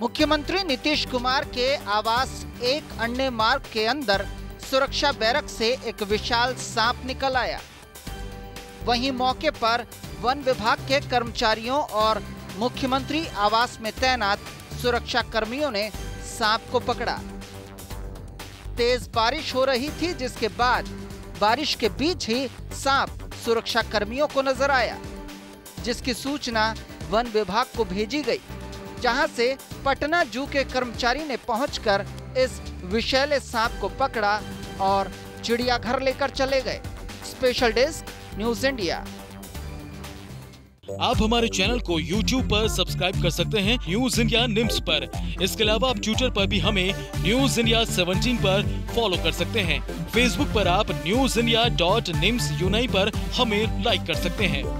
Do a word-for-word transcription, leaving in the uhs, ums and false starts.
मुख्यमंत्री नीतीश कुमार के आवास एक अन्य मार्ग के अंदर सुरक्षा बैरक से एक विशाल सांप निकल आया। वहीं मौके पर वन विभाग के कर्मचारियों और मुख्यमंत्री आवास में तैनात सुरक्षा कर्मियों ने सांप को पकड़ा। तेज बारिश हो रही थी, जिसके बाद बारिश के बीच ही सांप सुरक्षा कर्मियों को नजर आया, जिसकी सूचना वन विभाग को भेजी गई, जहां से पटना जू के कर्मचारी ने पहुंचकर इस विषैले सांप को पकड़ा और चिड़ियाघर लेकर चले गए। Special desk, news India. आप हमारे चैनल को यूट्यूब पर सब्सक्राइब कर सकते हैं न्यूज़ इंडिया निम्स पर। इसके अलावा आप ट्विटर पर भी हमें न्यूज़ इंडिया सत्रह पर फॉलो कर सकते हैं। फेसबुक पर आप न्यूज़ इंडिया डॉट निम्स यूनाई पर हमें लाइक कर सकते हैं।